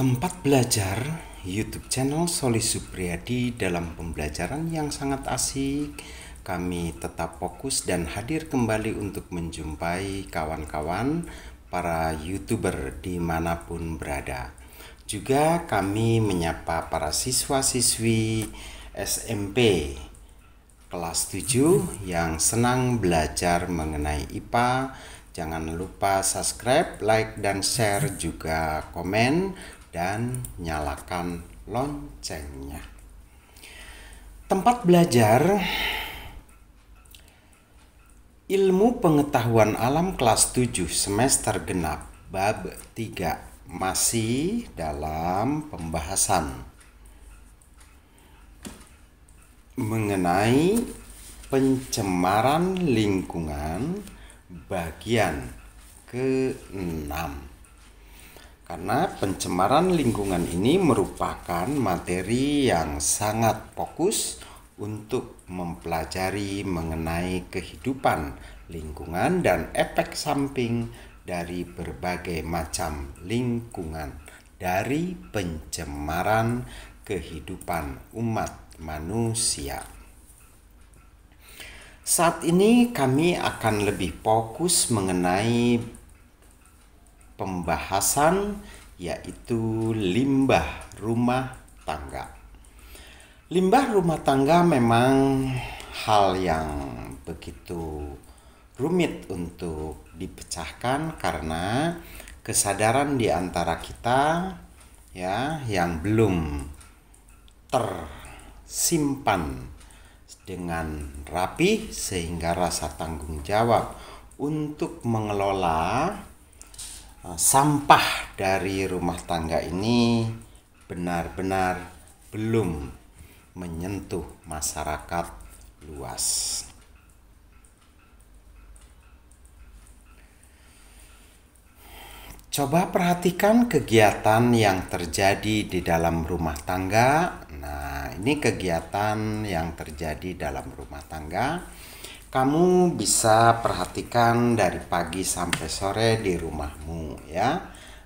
Tempat belajar YouTube channel Soli Supriyadi. Dalam pembelajaran yang sangat asik, kami tetap fokus dan hadir kembali untuk menjumpai kawan-kawan para YouTuber dimanapun berada. Juga kami menyapa para siswa-siswi SMP kelas 7 yang senang belajar mengenai IPA. Jangan lupa subscribe, like, dan share, juga komen dan nyalakan loncengnya. Tempat belajar Ilmu Pengetahuan Alam kelas 7 semester genap bab 3 masih dalam pembahasan mengenai pencemaran lingkungan bagian ke-6. Karena pencemaran lingkungan ini merupakan materi yang sangat fokus untuk mempelajari mengenai kehidupan lingkungan dan efek samping dari berbagai macam lingkungan dari pencemaran kehidupan umat manusia. Saat ini kami akan lebih fokus mengenai pembahasan, yaitu limbah rumah tangga. Limbah rumah tangga memang hal yang begitu rumit untuk dipecahkan, karena kesadaran di antara kita ya yang belum tersimpan dengan rapi, sehingga rasa tanggung jawab untuk mengelola sampah dari rumah tangga ini benar-benar belum menyentuh masyarakat luas. Coba perhatikan kegiatan yang terjadi di dalam rumah tangga. Nah, ini kegiatan yang terjadi dalam rumah tangga. Kamu bisa perhatikan dari pagi sampai sore di rumahmu ya.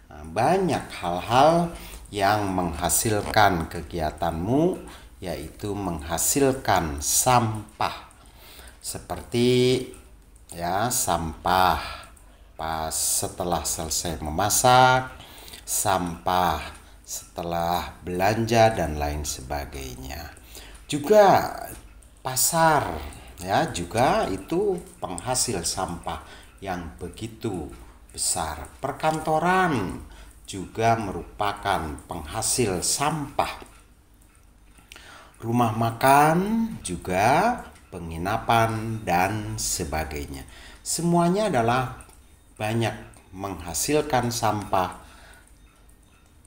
Banyak hal-hal yang menghasilkan kegiatanmu, yaitu menghasilkan sampah. Seperti ya sampah pas setelah selesai memasak, sampah setelah belanja dan lain sebagainya. Juga pasar ya, juga itu penghasil sampah yang begitu besar. Perkantoran juga merupakan penghasil sampah. Rumah makan juga, penginapan dan sebagainya. Semuanya adalah banyak menghasilkan sampah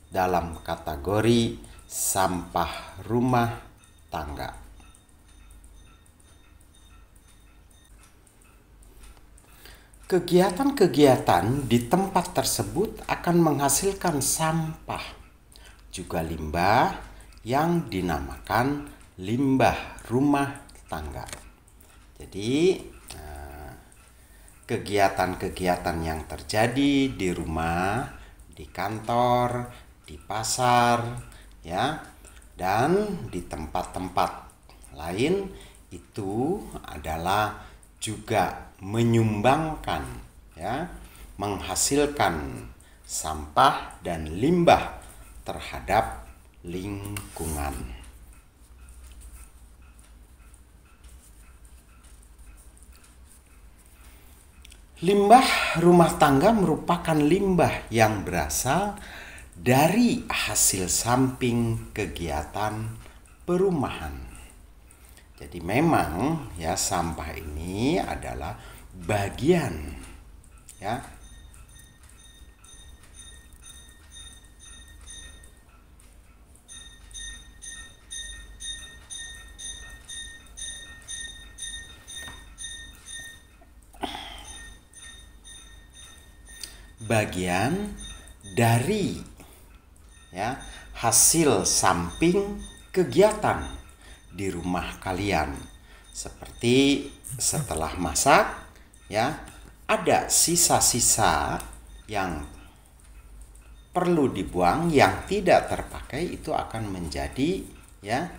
dalam kategori sampah rumah tangga. Kegiatan-kegiatan di tempat tersebut akan menghasilkan sampah, juga limbah yang dinamakan limbah rumah tangga. Jadi, kegiatan-kegiatan yang terjadi di rumah, di kantor, di pasar, ya, dan di tempat-tempat lain itu adalah juga menyumbangkan ya, menghasilkan sampah dan limbah terhadap lingkungan. Limbah rumah tangga merupakan limbah yang berasal dari hasil samping kegiatan perumahan. Jadi memang ya sampah ini adalah bagian ya bagian dari ya hasil samping kegiatan di rumah kalian. Seperti setelah masak ya, ada sisa-sisa yang perlu dibuang, yang tidak terpakai itu akan menjadi ya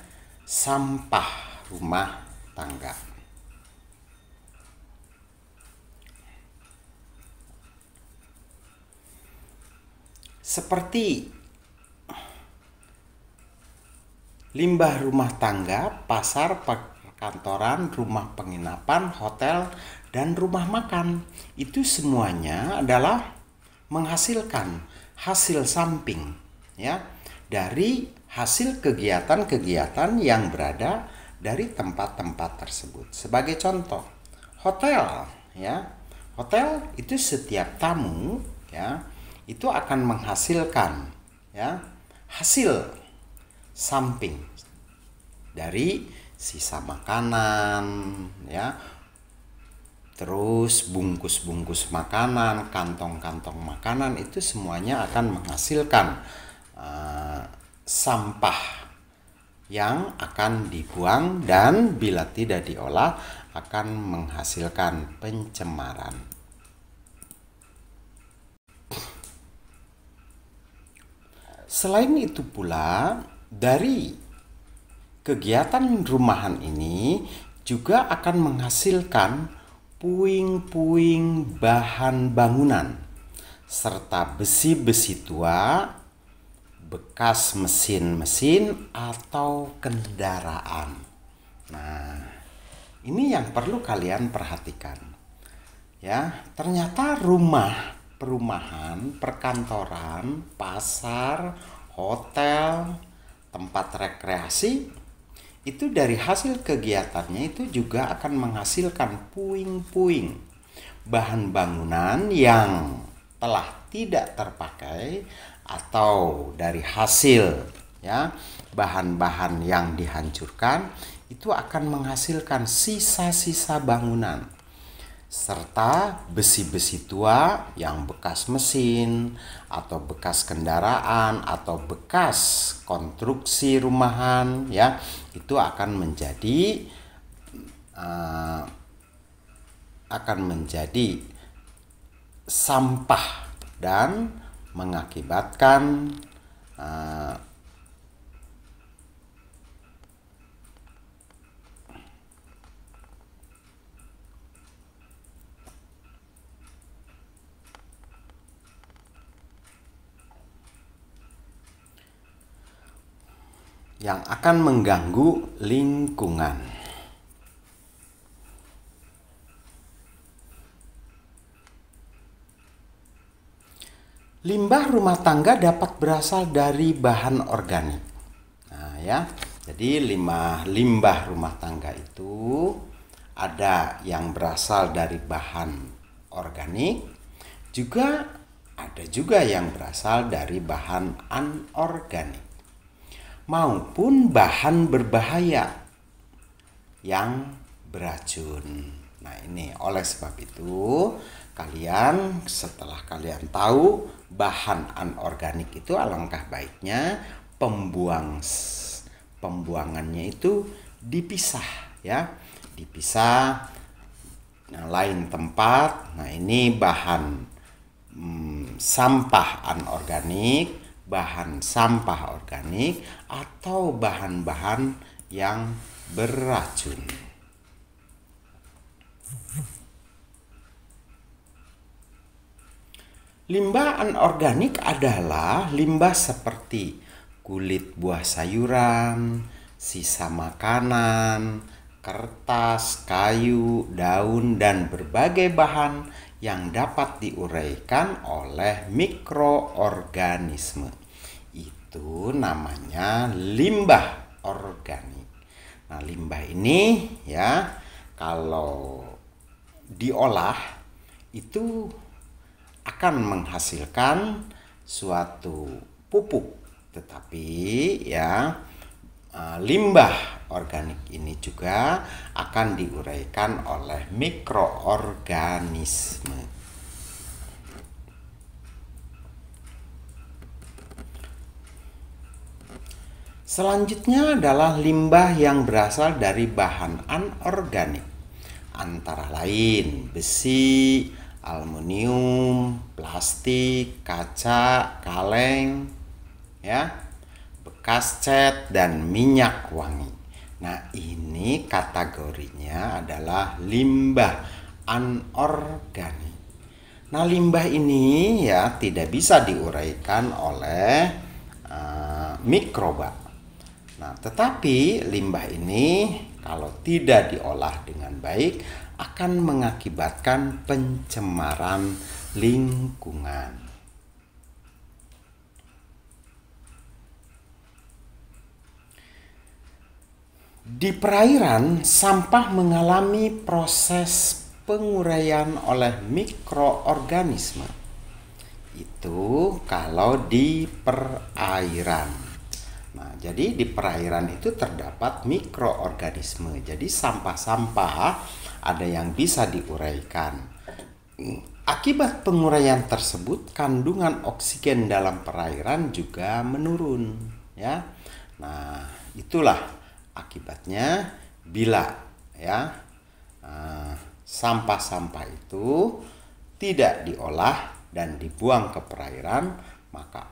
sampah rumah tangga. Seperti limbah rumah tangga, pasar, perkantoran, rumah penginapan, hotel, dan rumah makan. Itu semuanya adalah menghasilkan hasil samping ya dari hasil kegiatan-kegiatan yang berada dari tempat-tempat tersebut. Sebagai contoh, hotel ya. Hotel itu setiap tamu ya itu akan menghasilkan ya hasil samping dari sisa makanan ya, terus bungkus-bungkus makanan, kantong-kantong makanan, itu semuanya akan menghasilkan sampah yang akan dibuang dan bila tidak diolah akan menghasilkan pencemaran. Selain itu pula, dari kegiatan rumahan ini juga akan menghasilkan puing-puing bahan bangunan serta besi-besi tua, bekas mesin-mesin atau kendaraan. Nah, ini yang perlu kalian perhatikan. Ya, ternyata rumah, perumahan, perkantoran, pasar, hotel, tempat rekreasi itu dari hasil kegiatannya itu juga akan menghasilkan puing-puing bahan bangunan yang telah tidak terpakai atau dari hasil ya bahan-bahan yang dihancurkan itu akan menghasilkan sisa-sisa bangunan serta besi-besi tua yang bekas mesin atau bekas kendaraan atau bekas konstruksi rumahan ya, itu akan menjadi sampah dan mengakibatkan yang akan mengganggu lingkungan. Limbah rumah tangga dapat berasal dari bahan organik. Nah, ya, jadi limbah rumah tangga itu ada yang berasal dari bahan organik, juga ada juga yang berasal dari bahan anorganik maupun bahan berbahaya yang beracun. Nah, ini oleh sebab itu kalian, setelah kalian tahu bahan anorganik itu, alangkah baiknya pembuangannya itu dipisah ya, dipisah, nah, lain tempat. Nah, ini bahan sampah anorganik, bahan sampah organik, atau bahan-bahan yang beracun. Limbah anorganik adalah limbah seperti kulit buah sayuran, sisa makanan, kertas, kayu, daun, dan berbagai bahan yang dapat diuraikan oleh mikroorganisme. Itu namanya limbah organik. Nah, limbah ini ya kalau diolah itu akan menghasilkan suatu pupuk. Tetapi ya limbah organik ini juga akan diuraikan oleh mikroorganisme. Selanjutnya adalah limbah yang berasal dari bahan anorganik, antara lain besi aluminium, plastik, kaca, kaleng, ya, bekas cat, dan minyak wangi. Nah, ini kategorinya adalah limbah anorganik. Nah, limbah ini ya tidak bisa diuraikan oleh mikroba. Nah, tetapi limbah ini kalau tidak diolah dengan baik akan mengakibatkan pencemaran lingkungan. Di perairan, sampah mengalami proses penguraian oleh mikroorganisme. Itu kalau di perairan. Nah, jadi di perairan itu terdapat mikroorganisme. Jadi sampah-sampah ada yang bisa diuraikan. Akibat penguraian tersebut, kandungan oksigen dalam perairan juga menurun, ya. Nah, itulah akibatnya bila ya sampah-sampah itu tidak diolah dan dibuang ke perairan, maka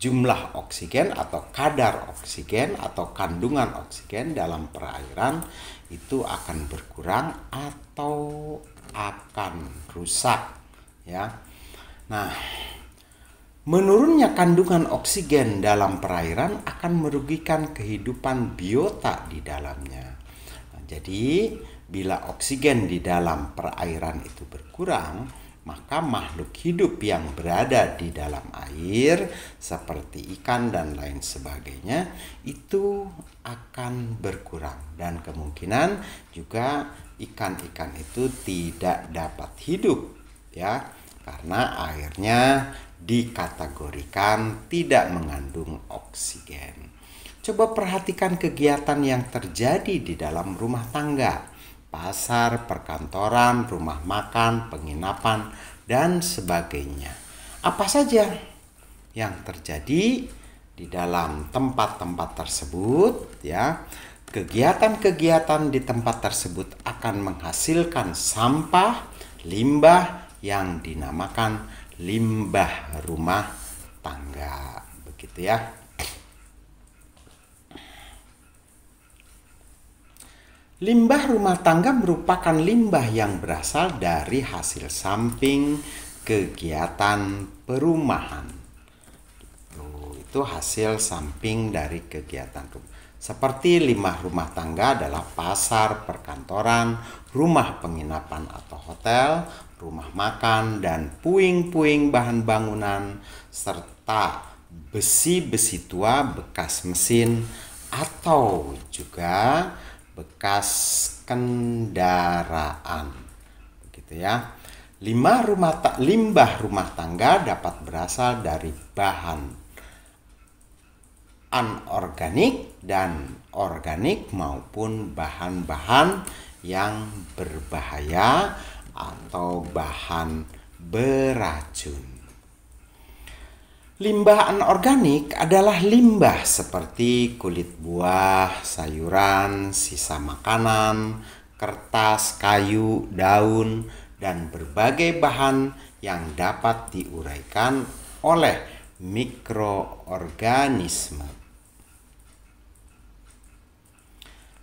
jumlah oksigen atau kadar oksigen atau kandungan oksigen dalam perairan itu akan berkurang atau akan rusak, ya. Nah, menurunnya kandungan oksigen dalam perairan akan merugikan kehidupan biota di dalamnya. Nah, jadi, bila oksigen di dalam perairan itu berkurang, maka makhluk hidup yang berada di dalam air, seperti ikan dan lain sebagainya, itu akan berkurang. Dan kemungkinan juga ikan-ikan itu tidak dapat hidup, ya, karena airnya dikategorikan tidak mengandung oksigen. Coba perhatikan kegiatan yang terjadi di dalam rumah tangga, pasar, perkantoran, rumah makan, penginapan, dan sebagainya. Apa saja yang terjadi di dalam tempat-tempat tersebut, ya? Kegiatan-kegiatan di tempat tersebut akan menghasilkan sampah, limbah yang dinamakan limbah rumah tangga, begitu ya. Limbah rumah tangga merupakan limbah yang berasal dari hasil samping kegiatan perumahan. Itu hasil samping dari kegiatan rumah. Seperti limbah rumah tangga adalah pasar, perkantoran, rumah penginapan atau hotel, rumah makan, dan puing-puing bahan bangunan, serta besi-besi tua, bekas mesin, atau juga bekas kendaraan, begitu ya. Limbah rumah tangga dapat berasal dari bahan anorganik dan organik maupun bahan-bahan yang berbahaya atau bahan beracun. Limbah anorganik adalah limbah seperti kulit buah, sayuran, sisa makanan, kertas, kayu, daun, dan berbagai bahan yang dapat diuraikan oleh mikroorganisme.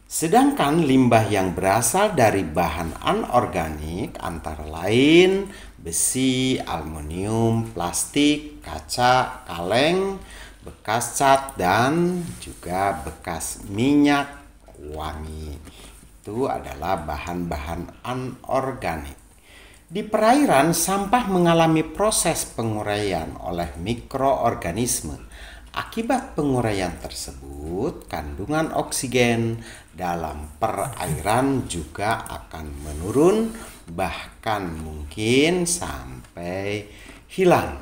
Sedangkan limbah yang berasal dari bahan anorganik antara lain besi, aluminium, plastik, kaca, kaleng, bekas cat, dan juga bekas minyak wangi. Itu adalah bahan-bahan anorganik. Di perairan, sampah mengalami proses penguraian oleh mikroorganisme. Akibat penguraian tersebut, kandungan oksigen dalam perairan juga akan menurun, bahkan mungkin sampai hilang,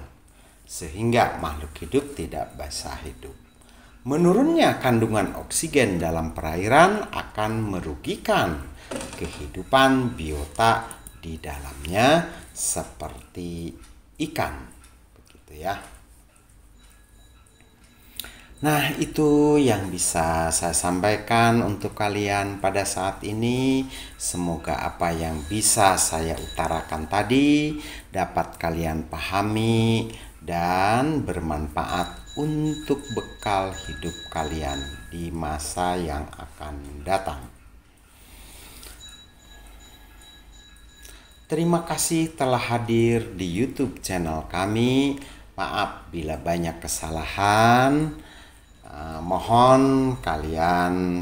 sehingga makhluk hidup tidak bisa hidup. Menurunnya kandungan oksigen dalam perairan akan merugikan kehidupan biota di dalamnya, seperti ikan, begitu ya. Nah, itu yang bisa saya sampaikan untuk kalian pada saat ini. Semoga apa yang bisa saya utarakan tadi dapat kalian pahami dan bermanfaat untuk bekal hidup kalian di masa yang akan datang. Terima kasih telah hadir di YouTube channel kami. Maaf bila banyak kesalahan. Mohon kalian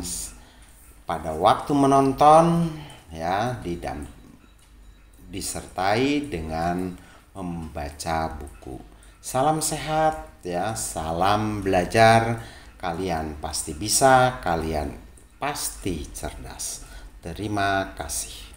pada waktu menonton ya disertai dengan membaca buku. Salam sehat ya, salam belajar. Kalian pasti bisa, kalian pasti cerdas. Terima kasih.